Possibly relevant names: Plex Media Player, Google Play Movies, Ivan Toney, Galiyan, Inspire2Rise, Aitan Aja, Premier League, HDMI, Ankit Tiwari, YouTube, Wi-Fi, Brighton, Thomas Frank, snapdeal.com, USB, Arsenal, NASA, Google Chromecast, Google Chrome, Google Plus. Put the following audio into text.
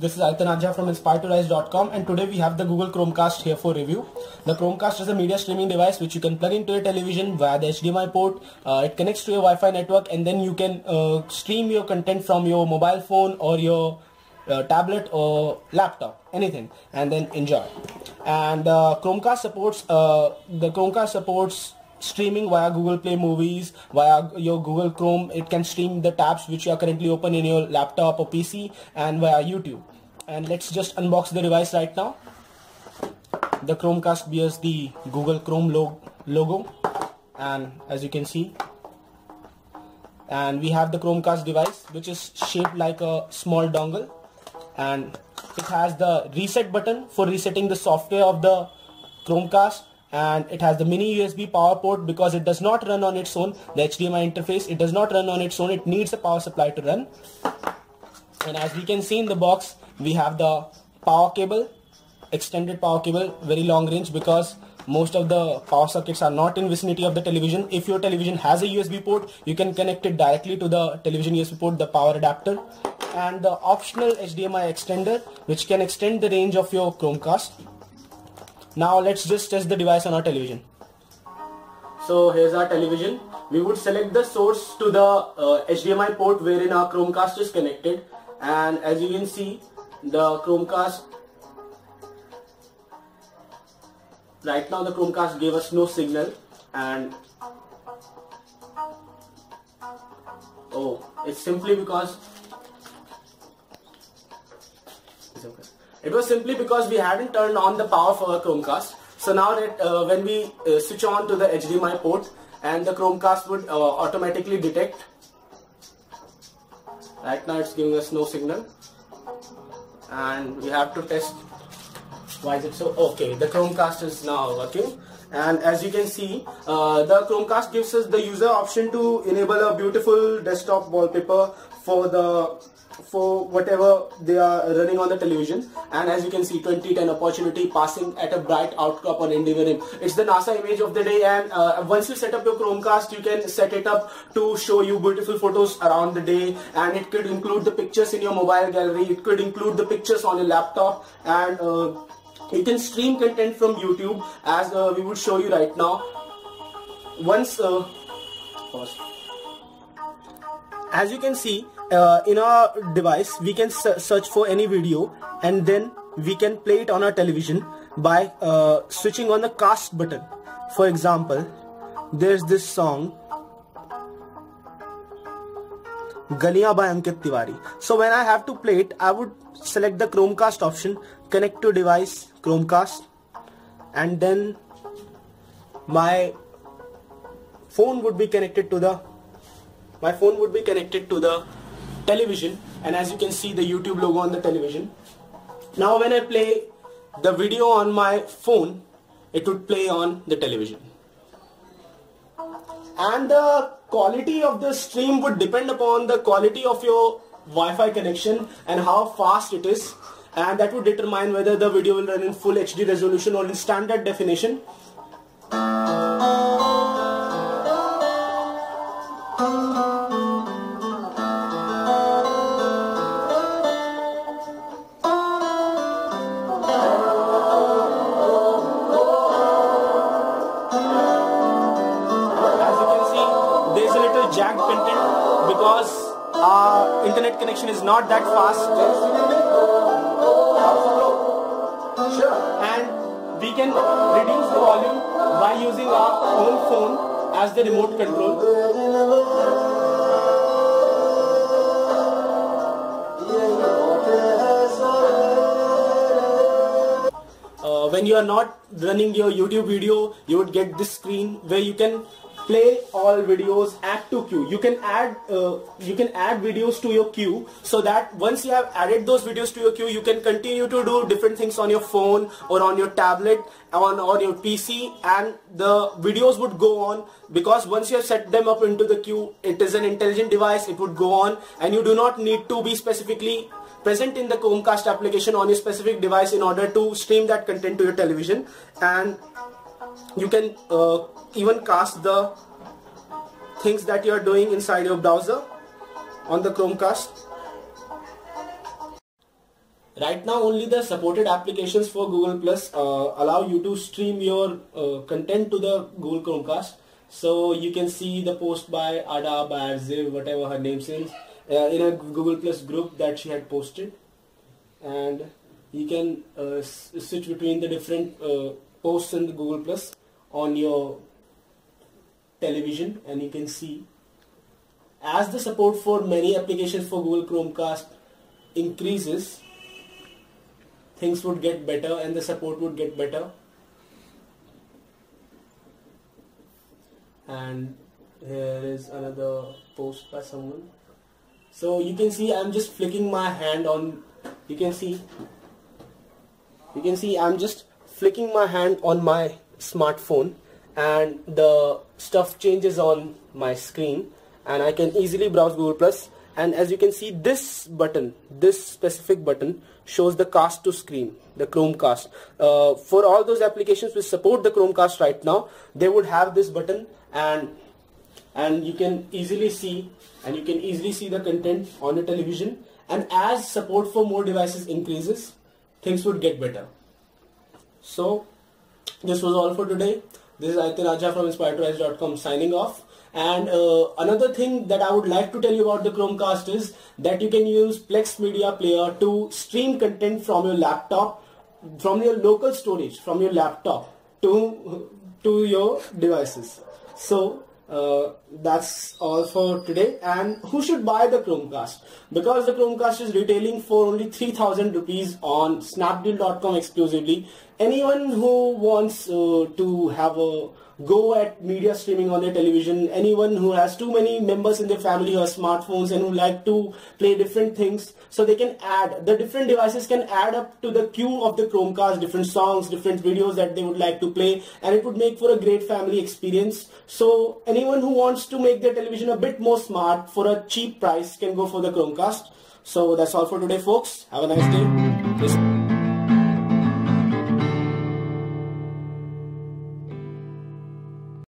This is Aitan Aja from Inspire2Rise.com, and today we have the Google Chromecast here for review. The Chromecast is a media streaming device which you can plug into your television via the HDMI port. It connects to your Wi-Fi network, and then you can stream your content from your mobile phone or your tablet or laptop, anything, and then enjoy. And the Chromecast supports streaming via Google Play Movies, via your Google Chrome. It can stream the tabs which you are currently open in your laptop or PC, and via YouTube. And let's just unbox the device right now. The Chromecast bears the Google Chrome logo, and as you can see, and we have the Chromecast device, which is shaped like a small dongle, and it has the reset button for resetting the software of the Chromecast. And it has the mini USB power port because it does not run on its own. The HDMI interface, it does not run on its own. It needs a power supply to run. And as we can see in the box, we have the power cable, extended power cable, very long range, because most of the power circuits are not in vicinity of the television. If your television has a USB port, you can connect it directly to the television USB port, the power adapter. And the optional HDMI extender, which can extend the range of your Chromecast. Now let's just test the device on our television. So here's our television. We would select the source to the HDMI port wherein our Chromecast is connected, and as you can see, the Chromecast, right now the Chromecast gave us no signal, and it's simply because it's okay. It was simply because we hadn't turned on the power for our Chromecast. So now that when we switch on to the HDMI port, and the Chromecast would automatically detect. Right now it's giving us no signal, and we have to test. Why is it so? Okay, the Chromecast is now working, and as you can see, the Chromecast gives us the user option to enable a beautiful desktop wallpaper for whatever they are running on the television. And as you can see, 2010 opportunity passing at a bright outcrop on Endeavour. It's the NASA image of the day, and once you set up your Chromecast, you can set it up to show you beautiful photos around the day, and it could include the pictures in your mobile gallery, it could include the pictures on your laptop, and you can stream content from YouTube, as we would show you right now. As you can see, in our device, we can search for any video, and then we can play it on our television by switching on the cast button. For example, there's this song, Galiyan by Ankit Tiwari. So when I have to play it, I would select the Chromecast option, connect to device, Chromecast, and then my phone would be connected to the television, and as you can see, the YouTube logo on the television. Now when I play the video on my phone, it would play on the television. And the quality of the stream would depend upon the quality of your Wi-Fi connection and how fast it is, and that would determine whether the video will run in full HD resolution or in standard definition. Jagged content because our internet connection is not that fast, and we can reduce the volume by using our own phone as the remote control. When you are not running your YouTube video, you would get this screen where you can play all videos, add to queue. You can add videos to your queue, so that once you have added those videos to your queue, you can continue to do different things on your phone or on your tablet or your PC, and the videos would go on, because once you have set them up into the queue, it is an intelligent device, it would go on, and you do not need to be specifically present in the Chromecast application on your specific device in order to stream that content to your television. And you can even cast the things that you are doing inside your browser on the Chromecast. Right now only the supported applications for Google Plus allow you to stream your content to the Google Chromecast. So you can see the post by Ada, by Ziv, whatever her name is, in a Google Plus group that she had posted. And you can switch between the different posts in the Google Plus on your television, and you can see as the support for many applications for Google Chromecast increases, things would get better and the support would get better. And here is another post by someone. So you can see I'm just flicking my hand on, you can see I'm just flicking my hand on my smartphone and the stuff changes on my screen, and I can easily browse Google Plus. And as you can see, this button, this specific button shows the cast to screen, the Chromecast. For all those applications which support the Chromecast right now, they would have this button, and you can easily see the content on the television. And as support for more devices increases, things would get better. So this was all for today. This is Aitan Aja from Inspire2Rise.com signing off. And another thing that I would like to tell you about the Chromecast is that you can use Plex Media Player to stream content from your laptop, from your local storage, from your laptop to your devices. So that's all for today. And who should buy the Chromecast? Because the Chromecast is retailing for only 3,000 rupees on snapdeal.com exclusively. Anyone who wants to have a go at media streaming on their television, anyone who has too many members in their family or smartphones and who like to play different things, so they can add, the different devices can add up to the queue of the Chromecast, different songs, different videos that they would like to play, and it would make for a great family experience. So anyone who wants to make their television a bit more smart for a cheap price can go for the Chromecast. So that's all for today, folks. Have a nice day.